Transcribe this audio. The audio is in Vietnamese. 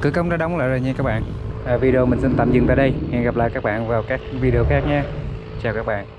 Cửa cống đã đóng lại rồi nha các bạn. Video mình xin tạm dừng tại đây. Hẹn gặp lại các bạn vào các video khác nha. Chào các bạn.